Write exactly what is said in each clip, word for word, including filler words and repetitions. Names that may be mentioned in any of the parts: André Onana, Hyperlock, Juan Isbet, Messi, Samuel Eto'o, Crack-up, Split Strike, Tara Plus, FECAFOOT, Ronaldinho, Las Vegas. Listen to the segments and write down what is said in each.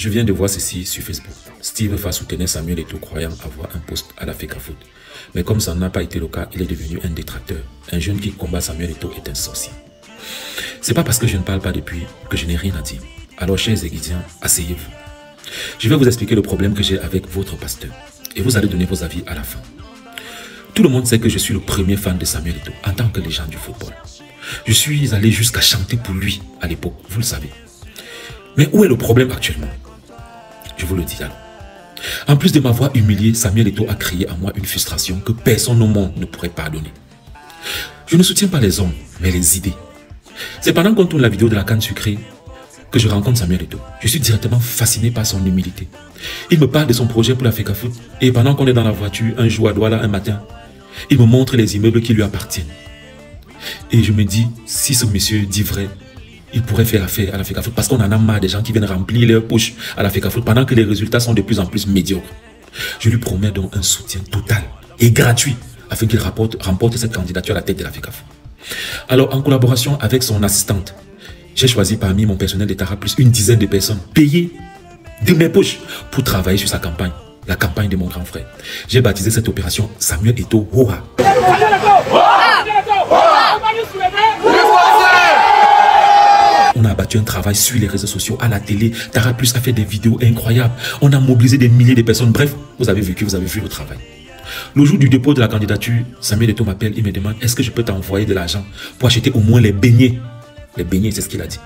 Je viens de voir ceci sur Facebook. Steve va soutenir Samuel Eto'o croyant avoir un poste à la FECAFOOT. Mais comme ça n'a pas été le cas, il est devenu un détracteur. Un jeune qui combat Samuel Eto'o est insensé. C'est pas parce que je ne parle pas depuis que je n'ai rien à dire. Alors chers Aiguidiens, asseyez-vous. Je vais vous expliquer le problème que j'ai avec votre pasteur. Et vous allez donner vos avis à la fin. Tout le monde sait que je suis le premier fan de Samuel Eto'o en tant que légende du football. Je suis allé jusqu'à chanter pour lui à l'époque, vous le savez. Mais où est le problème actuellement? Je vous le dis alors. En plus de m'avoir humilié, Samuel Eto'o a créé en moi une frustration que personne au monde ne pourrait pardonner. Je ne soutiens pas les hommes, mais les idées. C'est pendant qu'on tourne la vidéo de la canne sucrée que je rencontre Samuel Eto'o. Je suis directement fasciné par son humilité. Il me parle de son projet pour la FECAFOOT et pendant qu'on est dans la voiture, un jour à Douala, un matin, il me montre les immeubles qui lui appartiennent. Et je me dis, si ce monsieur dit vrai, il pourrait faire affaire à la FECAFOOT parce qu'on en a marre des gens qui viennent remplir leurs poches à la FECAFOOT pendant que les résultats sont de plus en plus médiocres. Je lui promets donc un soutien total et gratuit afin qu'il remporte cette candidature à la tête de la FECAFOOT. Alors, en collaboration avec son assistante, j'ai choisi parmi mon personnel de Tara Plus une dizaine de personnes payées de mes poches pour travailler sur sa campagne, la campagne de mon grand frère. J'ai baptisé cette opération Samuel Eto'o Hora. On a abattu un travail sur les réseaux sociaux, à la télé. Tara Plus a fait des vidéos incroyables. On a mobilisé des milliers de personnes. Bref, vous avez vécu, vous avez vu le travail. Le jour du dépôt de la candidature, Samuel Eto'o m'appelle, il me demande est-ce que je peux t'envoyer de l'argent pour acheter au moins les beignets. Les beignets, c'est ce qu'il a dit.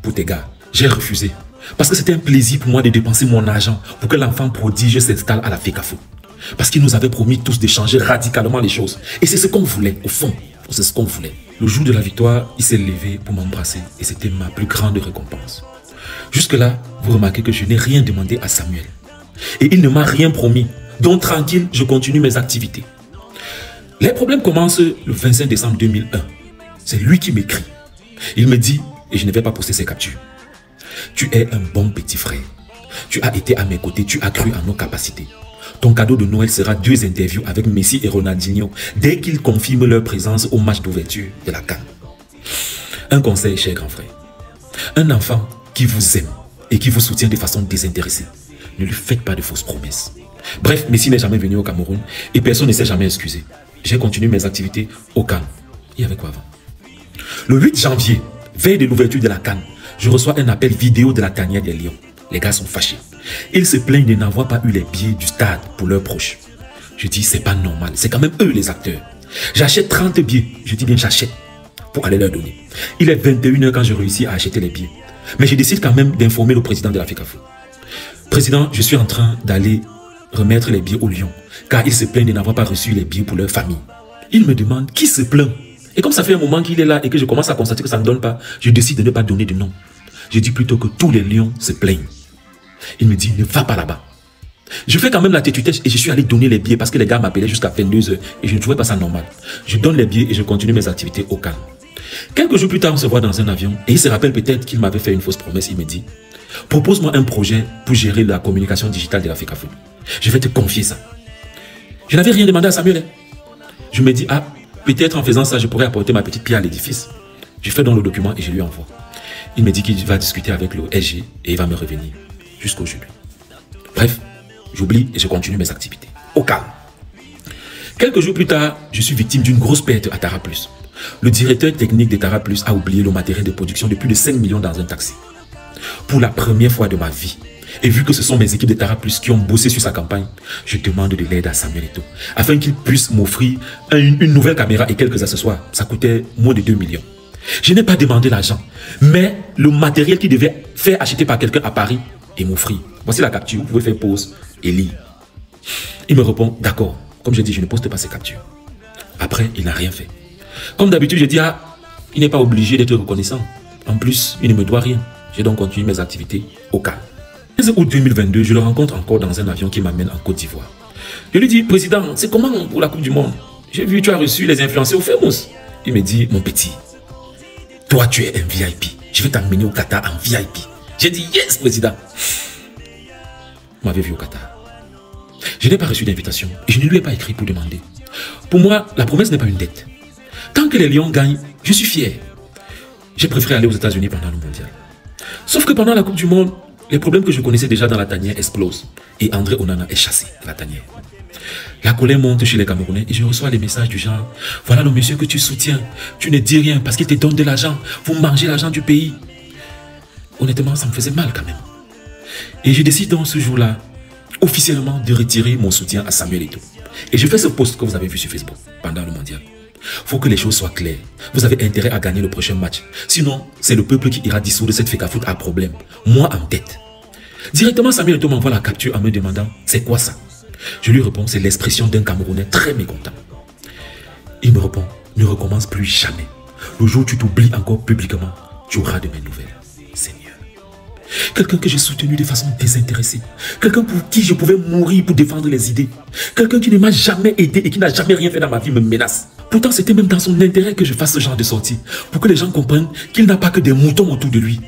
Pour tes gars, j'ai refusé. Parce que c'était un plaisir pour moi de dépenser mon argent pour que l'enfant prodige s'installe à la FECAFOOT. Parce qu'il nous avait promis tous de changer radicalement les choses. Et c'est ce qu'on voulait, au fond. C'est ce qu'on voulait. Le jour de la victoire, il s'est levé pour m'embrasser. Et c'était ma plus grande récompense. Jusque-là, vous remarquez que je n'ai rien demandé à Samuel. Et il ne m'a rien promis. Donc tranquille, je continue mes activités. Les problèmes commencent le vingt-cinq décembre deux mille un. C'est lui qui m'écrit. Il me dit, et je ne vais pas poster ces captures, tu es un bon petit frère. Tu as été à mes côtés, tu as cru en nos capacités. Ton cadeau de Noël sera deux interviews avec Messi et Ronaldinho dès qu'ils confirment leur présence au match d'ouverture de la C A N. Un conseil, cher grand frère. Un enfant qui vous aime et qui vous soutient de façon désintéressée, ne lui faites pas de fausses promesses. Bref, Messi n'est jamais venu au Cameroun et personne ne s'est jamais excusé. J'ai continué mes activités au C A N. Il y avait quoi avant? Le huit janvier, veille de l'ouverture de la C A N, je reçois un appel vidéo de la tanière des Lions. Les gars sont fâchés. Ils se plaignent de n'avoir pas eu les billets du stade pour leurs proches. Je dis, c'est pas normal, c'est quand même eux les acteurs. J'achète trente billets, je dis bien j'achète, pour aller leur donner. Il est vingt et une heures quand je réussis à acheter les billets. Mais je décide quand même d'informer le président de la FECAFOOT. Président, je suis en train d'aller remettre les billets aux Lions, car ils se plaignent de n'avoir pas reçu les billets pour leur famille. Il me demande, qui se plaint? Et comme ça fait un moment qu'il est là et que je commence à constater que ça ne donne pas, je décide de ne pas donner de nom. Je dis plutôt que tous les Lions se plaignent. Il me dit, ne va pas là-bas. Je fais quand même la tête-tête et je suis allé donner les billets parce que les gars m'appelaient jusqu'à vingt-deux heures et je ne trouvais pas ça normal. Je donne les billets et je continue mes activités au calme. Quelques jours plus tard, on se voit dans un avion et il se rappelle peut-être qu'il m'avait fait une fausse promesse. Il me dit, propose-moi un projet pour gérer la communication digitale de la FECAFOOT. Je vais te confier ça. Je n'avais rien demandé à Samuel. Je me dis, ah, peut-être en faisant ça, je pourrais apporter ma petite pierre à l'édifice. Je fais donc le document et je lui envoie. Il me dit qu'il va discuter avec le S G et il va me revenir jusqu'aujourd'hui. Bref, j'oublie et je continue mes activités. Au calme. Quelques jours plus tard, je suis victime d'une grosse perte à Tara Plus. Le directeur technique de Tara Plus a oublié le matériel de production de plus de cinq millions dans un taxi. Pour la première fois de ma vie, et vu que ce sont mes équipes de Tara Plus qui ont bossé sur sa campagne, je demande de l'aide à Samuel Eto'o afin qu'il puisse m'offrir une, une nouvelle caméra et quelques accessoires. Ça coûtait moins de deux millions. Je n'ai pas demandé l'argent, mais le matériel qu'il devait faire acheter par quelqu'un à Paris et m'offrir. Voici la capture, vous pouvez faire pause et lire. Il me répond, d'accord, comme je dis, je ne poste pas ces captures. Après, il n'a rien fait. Comme d'habitude, je dis, ah, il n'est pas obligé d'être reconnaissant. En plus, il ne me doit rien. J'ai donc continué mes activités au calme. quinze août deux mille vingt-deux, je le rencontre encore dans un avion qui m'amène en Côte d'Ivoire. Je lui dis, président, c'est comment pour la Coupe du Monde? J'ai vu, tu as reçu les influenceurs au Famous. Il me dit, mon petit, toi tu es un V I P. Je vais t'emmener au Qatar en V I P. J'ai dit, yes, président. Vous m'avez vu au Qatar. Je n'ai pas reçu d'invitation et je ne lui ai pas écrit pour demander. Pour moi, la promesse n'est pas une dette. Tant que les Lions gagnent, je suis fier. J'ai préféré aller aux États-Unis pendant le mondial. Sauf que pendant la Coupe du Monde, Les problèmes que je connaissais déjà dans la tanière explosent et André Onana est chassé de la tanière. La colère monte chez les Camerounais et je reçois les messages du genre « Voilà le monsieur que tu soutiens, tu ne dis rien parce qu'il te donne de l'argent, vous mangez l'argent du pays. » Honnêtement, ça me faisait mal quand même. Et je décide donc ce jour-là, officiellement, de retirer mon soutien à Samuel Eto'o. Et je fais ce post que vous avez vu sur Facebook pendant le mondial. Faut que les choses soient claires. Vous avez intérêt à gagner le prochain match. Sinon, c'est le peuple qui ira dissoudre cette FECAFOOT à problème. Moi en tête. Directement, Samuel Eto'o m'envoie la capture en me demandant « C'est quoi ça ?» Je lui réponds « C'est l'expression d'un Camerounais très mécontent. » Il me répond « Ne recommence plus jamais. Le jour où tu t'oublies encore publiquement, tu auras de mes nouvelles. » Seigneur. Quelqu'un que j'ai soutenu de façon désintéressée. Quelqu'un pour qui je pouvais mourir pour défendre les idées. Quelqu'un qui ne m'a jamais aidé et qui n'a jamais rien fait dans ma vie me menace. Pourtant, c'était même dans son intérêt que je fasse ce genre de sortie, pour que les gens comprennent qu'il n'a pas que des moutons autour de lui.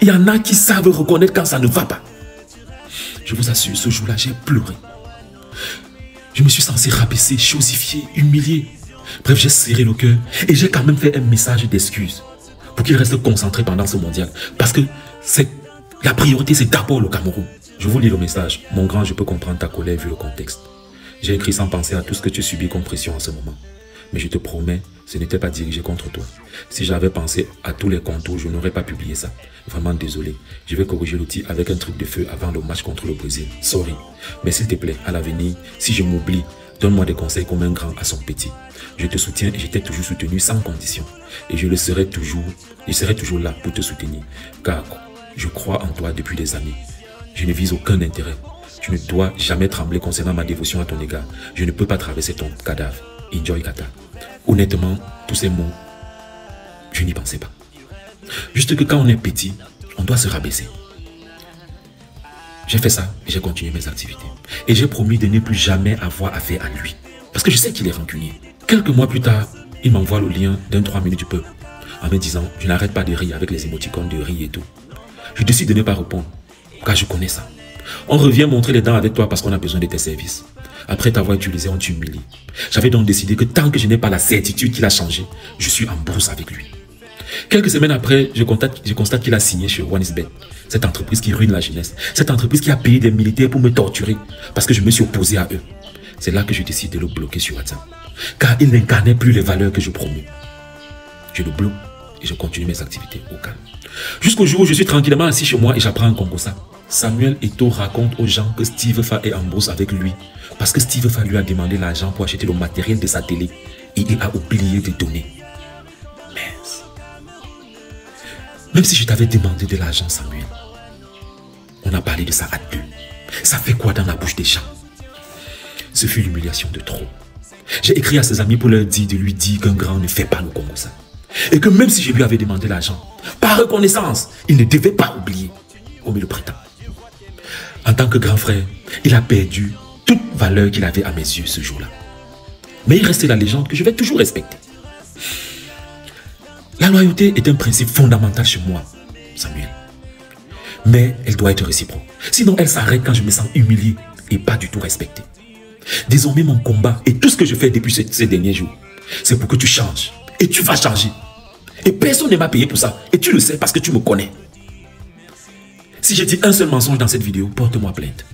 Il y en a qui savent reconnaître quand ça ne va pas. Je vous assure, ce jour-là, j'ai pleuré. Je me suis senti rabaissé, chosifié, humilié. Bref, j'ai serré le cœur et j'ai quand même fait un message d'excuse pour qu'il reste concentré pendant ce mondial. Parce que la priorité, c'est d'abord le Cameroun. Je vous lis le message. Mon grand, je peux comprendre ta colère vu le contexte. J'ai écrit sans penser à tout ce que tu subis comme pression en ce moment. Mais je te promets, ce n'était pas dirigé contre toi. Si j'avais pensé à tous les contours, je n'aurais pas publié ça. Vraiment désolé. Je vais corriger le tir avec un truc de feu avant le match contre le Brésil. Sorry. Mais s'il te plaît, à l'avenir, si je m'oublie, donne-moi des conseils comme un grand à son petit. Je te soutiens et je t'ai toujours soutenu sans condition. Et je le serai toujours, je serai toujours là pour te soutenir. Car je crois en toi depuis des années. Je ne vise aucun intérêt. Tu ne dois jamais trembler concernant ma dévotion à ton égard. Je ne peux pas traverser ton cadavre. Enjoy Kata. Honnêtement, tous ces mots, je n'y pensais pas. Juste que quand on est petit, on doit se rabaisser. J'ai fait ça et j'ai continué mes activités. Et j'ai promis de ne plus jamais avoir affaire à lui. Parce que je sais qu'il est rancunier. Quelques mois plus tard, il m'envoie le lien d'un trois minutes du peuple. En me disant, je n'arrête pas de rire avec les émoticônes de rire et tout. Je décide de ne pas répondre. Car je connais ça. On revient montrer les dents avec toi parce qu'on a besoin de tes services. Après t'avoir utilisé, on t'humilie. J'avais donc décidé que tant que je n'ai pas la certitude qu'il a changé, je suis en brousse avec lui. Quelques semaines après, je constate, je constate qu'il a signé chez Juan Isbet, cette entreprise qui ruine la jeunesse, cette entreprise qui a payé des militaires pour me torturer parce que je me suis opposé à eux. C'est là que je décide de le bloquer sur WhatsApp, car il n'incarnait plus les valeurs que je promets. Je le bloque et je continue mes activités au calme. Jusqu'au jour où je suis tranquillement assis chez moi et j'apprends en Congo ça. Samuel Eto'o raconte aux gens que Steve Fa est en bourse avec lui parce que Steve Fa lui a demandé l'argent pour acheter le matériel de sa télé et il a oublié de donner. Mince. Même si je t'avais demandé de l'argent, Samuel, on a parlé de ça à deux. Ça fait quoi dans la bouche des gens? Ce fut l'humiliation de trop. J'ai écrit à ses amis pour leur dire de lui dire qu'un grand ne fait pas le Congo ça. Et que même si je lui avais demandé l'argent, par reconnaissance, il ne devait pas oublier, comme il le prétend. En tant que grand frère, il a perdu toute valeur qu'il avait à mes yeux ce jour-là. Mais il restait la légende que je vais toujours respecter. La loyauté est un principe fondamental chez moi, Samuel. Mais elle doit être réciproque. Sinon, elle s'arrête quand je me sens humilié et pas du tout respecté. Désormais, mon combat et tout ce que je fais depuis ces derniers jours, c'est pour que tu changes. Et tu vas changer. Et personne ne m'a payé pour ça. Et tu le sais parce que tu me connais. Si j'ai dit un seul mensonge dans cette vidéo, porte-moi plainte.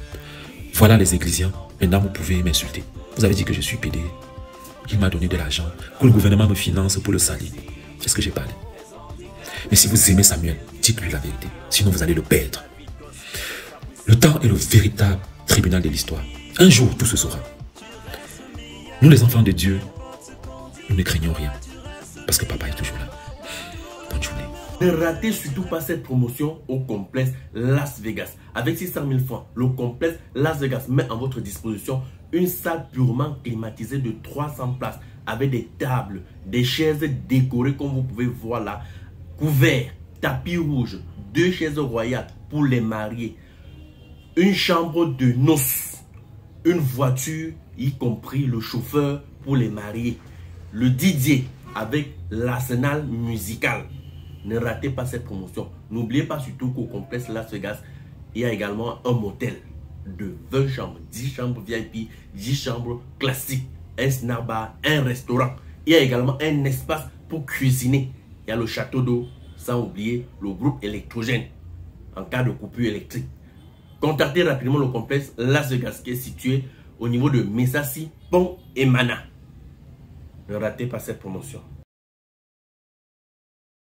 Voilà les Églisiens. Maintenant, vous pouvez m'insulter. Vous avez dit que je suis pédé, qu'il m'a donné de l'argent, que le gouvernement me finance pour le salir. Est-ce que j'ai parlé? Mais si vous aimez Samuel, dites-lui la vérité. Sinon, vous allez le perdre. Le temps est le véritable tribunal de l'histoire. Un jour, tout se saura. Nous, les enfants de Dieu, nous ne craignons rien. Parce que papa est toujours là. Bonne journée. Ne ratez surtout pas cette promotion au complexe Las Vegas. Avec six cent mille francs, le complexe Las Vegas met à votre disposition une salle purement climatisée de trois cents places avec des tables, des chaises décorées comme vous pouvez voir là, couverts, tapis rouge, deux chaises royales pour les mariés, une chambre de noces, une voiture, y compris le chauffeur pour les mariés, le D J avec l'arsenal musical. Ne ratez pas cette promotion. N'oubliez pas surtout qu'au complexe Las Vegas, il y a également un motel de vingt chambres, dix chambres V I P, dix chambres classiques, un snack bar, un restaurant. Il y a également un espace pour cuisiner. Il y a le château d'eau, sans oublier le groupe électrogène. en cas de coupure électrique. Contactez rapidement le complexe Las Vegas qui est situé au niveau de Messi, Pont et Mana. Ne ratez pas cette promotion.